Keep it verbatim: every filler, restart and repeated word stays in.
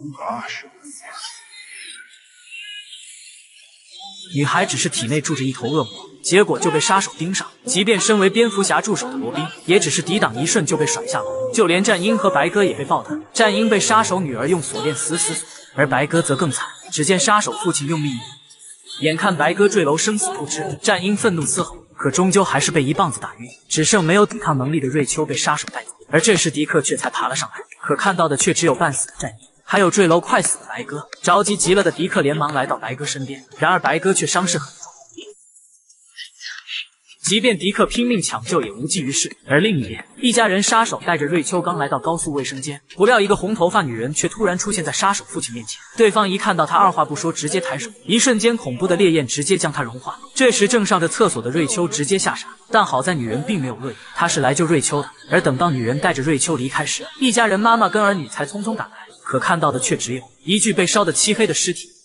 二十五年，你还只是体内住着一头恶魔，结果就被杀手盯上。即便身为蝙蝠侠助手的罗宾，也只是抵挡一瞬就被甩下楼。就连战鹰和白鸽也被爆弹，战鹰被杀手女儿用锁链死死锁，而白鸽则更惨。只见杀手父亲用力一拧，眼看白鸽坠楼生死不知，战鹰愤怒嘶吼，可终究还是被一棒子打晕。只剩没有抵抗能力的瑞秋被杀手带走，而这时迪克却才爬了上来，可看到的却只有半死的战鹰。 还有坠楼快死的白鸽，着急极了的迪克连忙来到白鸽身边，然而白鸽却伤势很重，即便迪克拼命抢救也无济于事。而另一边，一家人杀手带着瑞秋刚来到高速卫生间，不料一个红头发女人却突然出现在杀手父亲面前，对方一看到他，二话不说直接抬手，一瞬间恐怖的烈焰直接将他融化。这时正上着厕所的瑞秋直接吓傻。 但好在女人并没有恶意，她是来救瑞秋的。而等到女人带着瑞秋离开时，一家人妈妈跟儿女才匆匆赶来，可看到的却只有一具被烧得漆黑的尸体。